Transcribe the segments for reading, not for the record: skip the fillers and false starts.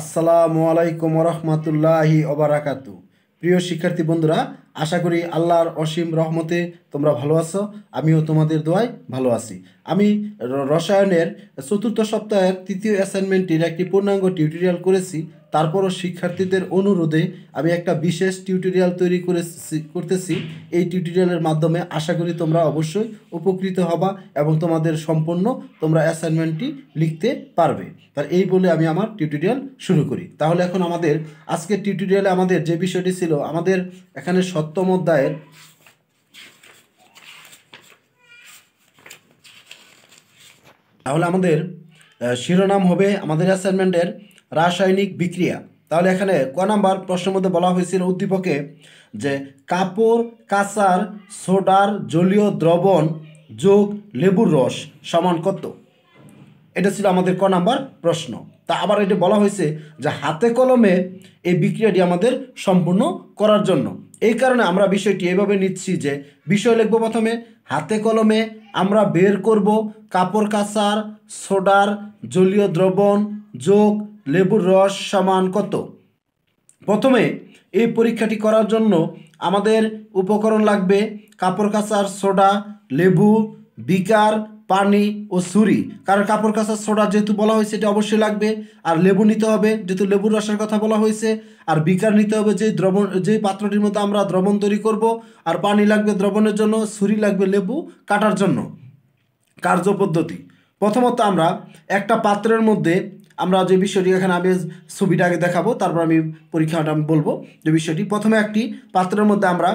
আসসালামু আলাইকুম ওয়া রাহমাতুল্লাহি ওয়া বারাকাতুহু। প্রিয় শিক্ষার্থী বন্ধুরা, আশা করি আল্লাহর অসীম রহমতে তোমরা ভালো আছো, আমিও তোমাদের দোয়ায় ভালো আছি। আমি রসায়নের চতুর্থ সপ্তাহের তৃতীয় অ্যাসাইনমেন্টের একটি পূর্ণাঙ্গ টিউটোরিয়াল করেছি, তারপরও শিক্ষার্থীদের অনুরোধে আমি একটা বিশেষ টিউটোরিয়াল তৈরি করতেছি। এই টিউটোরিয়ালের মাধ্যমে আশা করি তোমরা অবশ্যই উপকৃত হবা এবং তোমাদের সম্পূর্ণ তোমরা অ্যাসাইনমেন্টটি লিখতে পারবে। তার এই বলে আমি আমার টিউটোরিয়াল শুরু করি। তাহলে এখন আমাদের আজকের টিউটোরিয়ালে আমাদের যে বিষয়টি ছিল, আমাদের এখানে সপ্তম অধ্যায়ের তাহলে আমাদের শিরোনাম হবে আমাদের অ্যাসাইনমেন্টের রাসায়নিক বিক্রিয়া। তাহলে এখানে ক নাম্বার প্রশ্নের মধ্যে বলা হয়েছিল উদ্দীপকে যে কাপড় কাঁচার সোডার জলীয় দ্রবণ যোগ লেবুর রস সমান কত। এটা ছিল আমাদের ক নাম্বার প্রশ্ন। তা আবার এটা বলা হয়েছে যে হাতে কলমে এই বিক্রিয়াটি আমাদের সম্পূর্ণ করার জন্য। এই কারণে আমরা বিষয়টি এভাবে নিচ্ছি যে বিষয় লিখব প্রথমে, হাতে কলমে আমরা বের করব কাপড় কাঁচার সোডার জলীয় দ্রবণ যোগ লেবুর রস সমান কত। প্রথমে এই পরীক্ষাটি করার জন্য আমাদের উপকরণ লাগবে কাপড় কাঁচার সোডা, লেবু, বিকার, পানি ও ছুরি। কারণ কাপড় কাঁচার সোডা যেহেতু বলা হয়েছে এটা অবশ্যই লাগবে, আর লেবু নিতে হবে যেহেতু লেবুর রসের কথা বলা হয়েছে, আর বিকার নিতে হবে যে দ্রবণ, যেই পাত্রটির মধ্যে আমরা দ্রবণ তৈরি করব, আর পানি লাগবে দ্রবণের জন্য, ছুরি লাগবে লেবু কাটার জন্য। কার্যপদ্ধতি, প্রথমত আমরা একটা পাত্রের মধ্যে আমরা যে বিষয়টি এখানে আমি ছবিটা আগে দেখাবো, তারপর আমি পরীক্ষাটা আমি বলবো যে বিষয়টি। প্রথমে একটি পাত্রের মধ্যে আমরা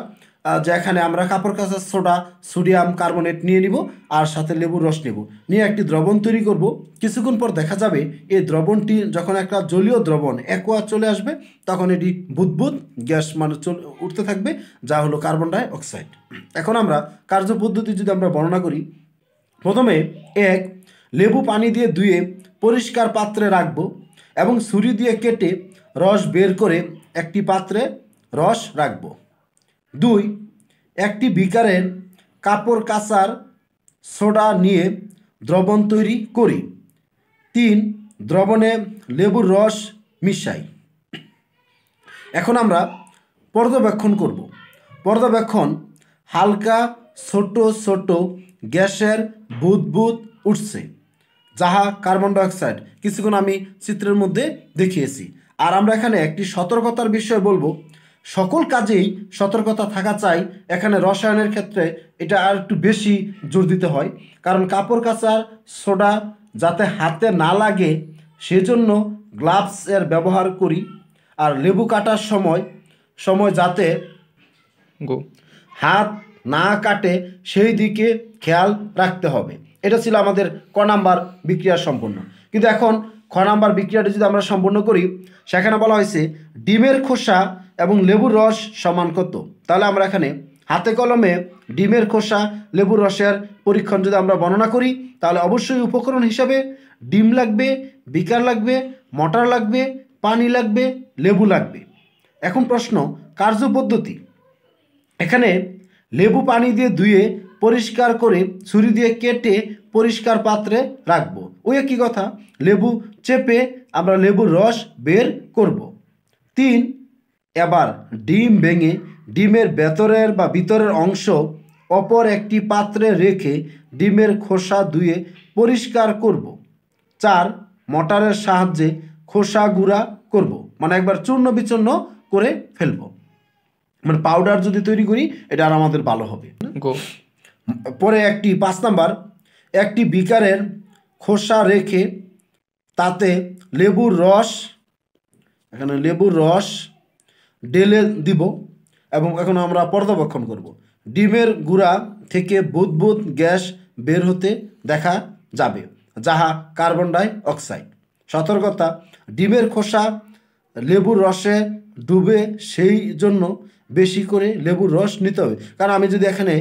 যে এখানে আমরা কাপড় কাঁচার সোডা, সোডিয়াম কার্বনেট নিয়ে নিব, আর সাথে লেবুর রস নেব, নিয়ে একটি দ্রবণ তৈরি করব। কিছুক্ষণ পর দেখা যাবে এই দ্রবণটি যখন একটা জলীয় দ্রবণ অ্যাকোয়া চলে আসবে, তখন এটি বুদবুদ গ্যাস মানে উঠতে থাকবে, যা হলো কার্বন ডাই অক্সাইড। এখন আমরা কার্যপদ্ধতি যদি আমরা বর্ণনা করি, প্রথমে এক লেবু পানি দিয়ে ধুয়ে পরিষ্কার পাত্রে রাখব এবং ছুরি দিয়ে কেটে রস বের করে একটি পাত্রে রস রাখব। দুই, একটি বিকারের কাপড় কাঁচার সোডা নিয়ে দ্রবণ তৈরি করি। তিন, দ্রবণে লেবুর রস মিশাই। এখন আমরা পর্যবেক্ষণ করব। পর্যবেক্ষণ, হালকা ছোট ছোট গ্যাসের বুদবুদ উঠছে, যাহা কার্বন ডাইঅক্সাইড। কিছুক্ষণ আমি চিত্রের মধ্যে দেখিয়েছি। আর আমরা এখানে একটি সতর্কতার বিষয় বলবো, সকল কাজেই সতর্কতা থাকা চাই। এখানে রসায়নের ক্ষেত্রে এটা আর একটু বেশি জোর দিতে হয়, কারণ কাপড় কাঁচার সোডা যাতে হাতে না লাগে সেজন্য গ্লাভসের ব্যবহার করি, আর লেবু কাটার সময় যাতে হাত না কাটে সেই দিকে খেয়াল রাখতে হবে। এটা ছিল আমাদের ক নাম্বার বিক্রিয়া সম্পূর্ণ। কিন্তু এখন খ নাম্বার বিক্রিয়াটি যদি আমরা সম্পূর্ণ করি, সেখানে বলা হয়েছে ডিমের খোসা এবং লেবুর রস সমান কত। তাহলে আমরা এখানে হাতে কলমে ডিমের খোসা, লেবুর রসের পরীক্ষণ যদি আমরা বর্ণনা করি, তাহলে অবশ্যই উপকরণ হিসাবে ডিম লাগবে, বিকার লাগবে, মটর লাগবে, পানি লাগবে, লেবু লাগবে। এখন প্রশ্ন, কার্যপদ্ধতি। এখানে লেবু পানি দিয়ে ধুয়ে পরিষ্কার করে ছুরি দিয়ে কেটে পরিষ্কার পাত্রে রাখব। ওই একই কথা, লেবু চেপে আমরা লেবুর রস বের করব। তিন, এবার ডিম ভেঙে ডিমের ভিতরের অংশ অপর একটি পাত্রে রেখে ডিমের খোসা ধুয়ে পরিষ্কার করব। চার, মটারের সাহায্যে খোসা গুঁড়া করব, মানে একবার চূর্ণ বিচূর্ণ করে ফেলব, মানে পাউডার যদি তৈরি করি এটা আর আমাদের ভালো হবে। পরে একটি ৫ নাম্বার, একটি বিকারের খোসা রেখে তাতে লেবুর রস ঢেলে দিব এবং এখন আমরা পর্যবেক্ষণ করব। ডিমের গুঁড়া থেকে বুদবুদ গ্যাস বের হতে দেখা যাবে, যাহা কার্বন ডাই অক্সাইড। সতর্কতা, ডিমের খোসা লেবুর রসে ডুবে, সেই জন্য বেশি করে লেবুর রস নিতে হবে, কারণ আমি যদি এখানে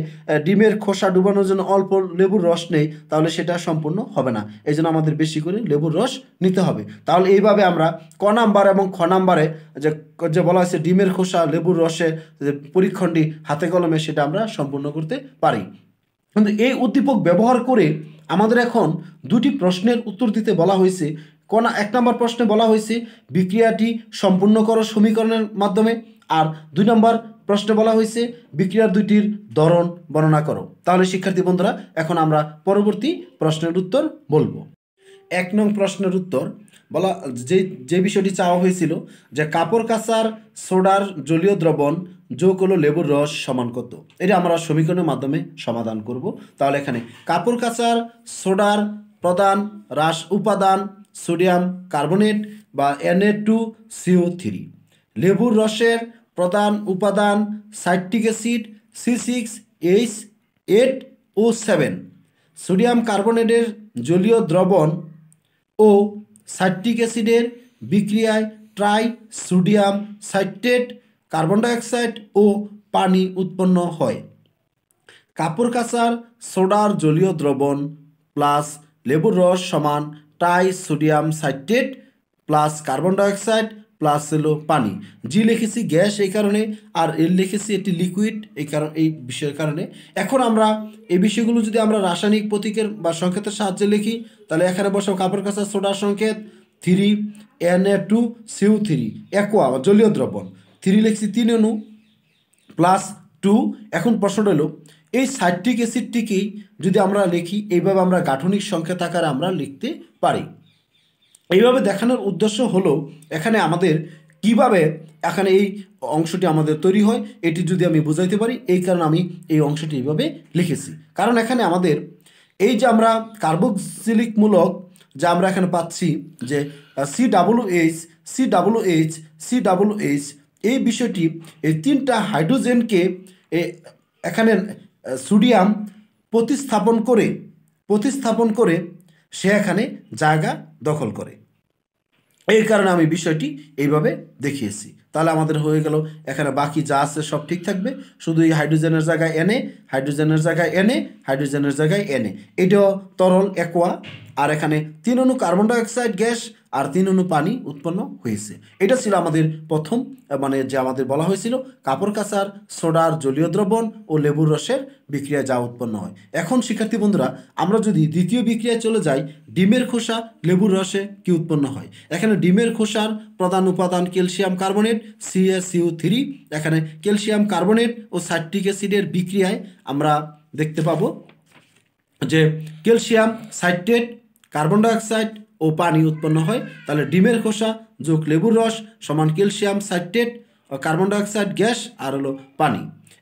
ডিমের খোসা ডুবানোর জন্য অল্প লেবুর রস নেই তাহলে সেটা সম্পূর্ণ হবে না। এই জন্য আমাদের বেশি করে লেবুর রস নিতে হবে। তাহলে এইভাবে আমরা ক নাম্বার এবং খ নাম্বারে যে বলা হয়েছে ডিমের খোসা লেবুর রসের যে পরীক্ষণটি হাতে কলমে, সেটা আমরা সম্পূর্ণ করতে পারি। কিন্তু এই উদ্দীপক ব্যবহার করে আমাদের এখন দুটি প্রশ্নের উত্তর দিতে বলা হয়েছে। कणा एक नम्बर प्रश्ने बला हयेछे बिक्रियाटी सम्पूर्ण करो समीकरणेर माध्यमे और दुई नम्बर प्रश्न बला हयेछे बिक्रियार दुइटिर धरण बर्णना करो। ताहले शिक्षार्थी बंधुरा एखन आमरा परवर्ती प्रश्नेर उत्तर बोलबो। एक नং प्रश्नेर उत्तर बला जे विषयटी चाওয়া হয়েছিল যে কাপড় কাচার সোডার জলীয় দ্রবণ যোগ হলো লেবুর রস সমান কত, এটা আমরা সমীকরণের মাধ্যমে সমাধান করব। তাহলে এখানে কাপড় কাচার সোডার প্রধান হ্রাস উপাদান সোডিয়াম কার্বনেট বা Na2CO3, লেবুর রসের প্রধান উপাদান সাইট্রিক অ্যাসিড C6H8O7, সোডিয়াম কার্বনেটের জলীয় দ্রবণ ও সাইট্রিক অ্যাসিডের বিক্রিয়ায় tri sodium citrate carbon dioxide ও পানি উৎপন্ন হয়। কাপড় কাচার সোডার জলীয় দ্রবণ প্লাস লেবুর রস সমান tri sodium citrate plus carbon dioxide plus হলো পানি। জি লিখেছি গ্যাস এই কারণে, আর এল লিখেছি এটি লিকুইড এই কারণে, এই বিষয়ের কারণে। এখন আমরা এই বিষয়গুলো যদি আমরা রাসায়নিক প্রতীকের বা সংকেতের সাহায্যে লিখি, তাহলে এখানে বসাবো কাপড় কাচা সোডার সংকেত 3Na2CO3 অ্যাকোয়া জলীয় দ্রবণ, 3 লিখছি 3 অণু প্লাস 2। এখন প্রশ্নটা হলো এই সাইট্রিক অ্যাসিডটিকেই যদি আমরা লিখি এইভাবে আমরা গাঠনিক সংকেত আকারে আমরা লিখতে পারি। এইভাবে দেখানোর উদ্দেশ্য হলো এখানে আমাদের কিভাবে এখানে এই অংশটি আমাদের তৈরি হয় এটি যদি আমি বুঝাইতে পারি, এই কারণে আমি এই অংশটি এইভাবে লিখেছি। কারণ এখানে আমাদের এই যে আমরা কার্বক্সিলিক মূলক যা আমরা এখানে পাচ্ছি যে COOH এই বিষয়টি এই তিনটা হাইড্রোজেনকে এখানে সোডিয়াম প্রতিস্থাপন করে সে এখানে জায়গা দখল করে, এই কারণে আমি বিষয়টি এইভাবে দেখিয়েছি। তাহলে আমাদের হয়ে গেল এখানে বাকি যা আছে সব ঠিক থাকবে, শুধু এই হাইড্রোজেনের জায়গায় এনে, হাইড্রোজেনের জায়গায় এনে, হাইড্রোজেনের জায়গায় এনে, এটাও তরল অ্যাকোয়া, আর এখানে 3 অণু কার্বন ডাইঅক্সাইড গ্যাস আর 3 অণু পানি উৎপন্ন হয়েছে। এটা ছিল আমাদের প্রথম যে আমাদের বলা হয়েছিল কাপড় কাচার সোডার জলীয় দ্রবণ ও লেবুর রসের বিক্রিয়া যা উৎপন্ন হয়। এখন শিক্ষার্থী বন্ধুরা আমরা যদি দ্বিতীয় বিক্রিয়ায় চলে যাই, ডিমের খোসা লেবুর রসে কি উৎপন্ন হয়, এখানে ডিমের খোসার প্রধান উপাদান ক্যালসিয়াম কার্বনেট CaCO3, এখানে ক্যালসিয়াম কার্বনেট ও সাইট্রিক অ্যাসিডের বিক্রিয়ায় আমরা দেখতে পাবো যে ক্যালসিয়াম সাইট্রেট কার্বন ডাইঅক্সাইড ও পানি উৎপন্ন হয়। তাহলে ডিমের খোসা যোগ লেবুর রস সমান calcium citrate carbon dioxide gas আর হলো পানি।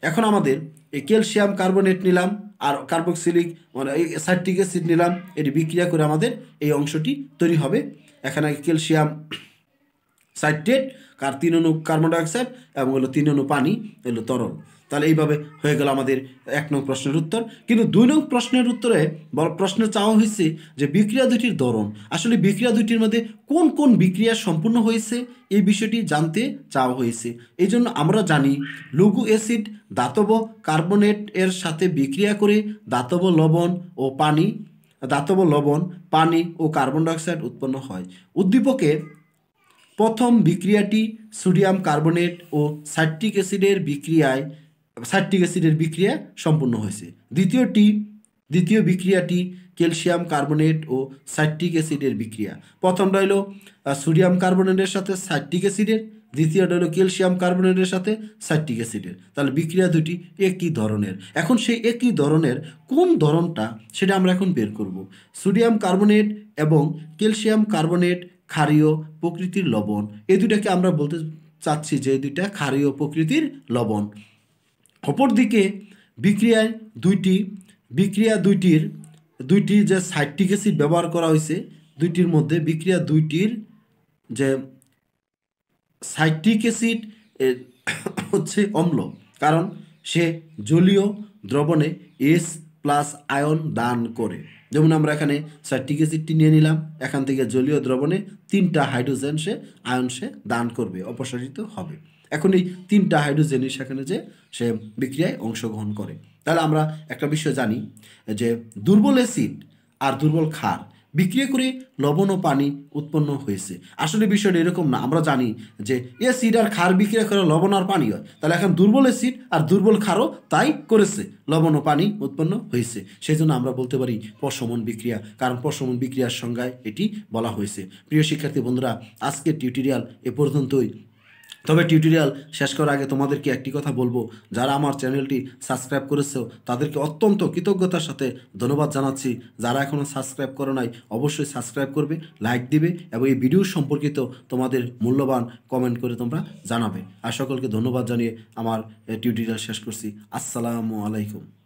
এখন আমাদের এই ক্যালসিয়াম কার্বনেট নিলাম আর কার্বক্সিলিক মানে সাইট্রিক অ্যাসিড নিলাম, এটি বিক্রিয়া করে আমাদের এই অংশটি তৈরি হবে। এখানে ক্যালসিয়াম সাইট্রেট আর 3 অণু কার্বন ডাইঅক্সাইড এবং হলো 3 অণু পানি হলো তরল। তাহলে এইভাবে হয়ে গেল আমাদের 1 নং প্রশ্নের উত্তর। কিন্তু 2 নং প্রশ্নের উত্তরে প্রশ্ন চাওয়া হয়েছে যে বিক্রিয়া দুটির ধরন, আসলে বিক্রিয়া দুটির মধ্যে কোন কোন বিক্রিয়া সম্পূর্ণ হয়েছে এই বিষয়টি জানতে চাওয়া হয়েছে। এই জন্য আমরা জানি লঘু অ্যাসিড ধাতব কার্বনেট এর সাথে বিক্রিয়া করে ধাতব লবণ পানি ও কার্বন ডাইঅক্সাইড উৎপন্ন হয়। উদ্দীপকে প্রথম বিক্রিয়াটি সোডিয়াম কার্বনেট ও সাইট্রিক অ্যাসিডের বিক্রিয়া সম্পূর্ণ হয়েছে। দ্বিতীয় বিক্রিয়াটি ক্যালসিয়াম কার্বনেট ও সাইট্রিক অ্যাসিডের বিক্রিয়া। প্রথমটা হলো সোডিয়াম কার্বনেটের সাথে সাইট্রিক অ্যাসিডের, দ্বিতীয়টা হলো ক্যালসিয়াম কার্বনেটের সাথে সাইট্রিক অ্যাসিডের। তাহলে বিক্রিয়া দুটি একই ধরনের, এখন সেই একই ধরনের কোন ধরনটা সেটা আমরা এখন বের করব। সোডিয়াম কার্বনেট এবং ক্যালসিয়াম কার্বনেট ক্ষারীয় প্রকৃতির লবণ, এই দুটাকে আমরা বলতে চাচ্ছি যে এই দুইটা ক্ষারীয় প্রকৃতির লবণ। অপরদিকে বিক্রিয়া দুইটির যে সাইট্রিক অ্যাসিড ব্যবহার করা হয়েছে, দুইটির মধ্যে বিক্রিয়া দুইটির যে সাইট্রিক অ্যাসিড হচ্ছে অম্ল, কারণ সে জলীয় দ্রবণে S+ আয়ন দান করে। যেমন আমরা এখানে সাইট্রিক অ্যাসিডটি নিয়ে নিলাম, এখান থেকে জলীয় দ্রবণে 3টা হাইড্রোজেন আয়ন দান করবে, অপসারিত হবে। এখন এই 3টা হাইড্রোজেনই সেখানে সে বিক্রিয়ায় অংশগ্রহণ করে। তাহলে আমরা একটা বিষয় জানি যে দুর্বল অ্যাসিড আর দুর্বল ক্ষার বিক্রিয়া করে লবণ ও পানি উৎপন্ন হয়েছে। আসলে বিষয়টা এরকম না, আমরা জানি যে অ্যাসিড আর ক্ষার বিক্রিয়া করে লবণ আর পানি হয়, তাহলে এখন দুর্বল অ্যাসিড আর দুর্বল ক্ষারও তাই করেছে, লবণ ও পানি উৎপন্ন হয়েছে। সেই জন্য আমরা বলতে পারি প্রশমন বিক্রিয়া, কারণ প্রশমন বিক্রিয়ার সংজ্ঞায় এটি বলা হয়েছে। প্রিয় শিক্ষার্থী বন্ধুরা, আজকের টিউটোরিয়াল এ পর্যন্তই। তবে টিউটোরিয়াল শেষ করার আগে তোমাদেরকে একটি কথা বলবো, যারা আমার চ্যানেলটি সাবস্ক্রাইব করেছো তাদেরকে অত্যন্ত কৃতজ্ঞতার সাথে ধন্যবাদ জানাচ্ছি। যারা এখনও সাবস্ক্রাইব করো নাই অবশ্যই সাবস্ক্রাইব করবে, লাইক দিবে এবং এই ভিডিও সম্পর্কিত তোমাদের মূল্যবান কমেন্ট করে তোমরা জানাবে। আর সকলকে ধন্যবাদ জানিয়ে আমার টিউটোরিয়াল শেষ করছি। আসসালামু আলাইকুম।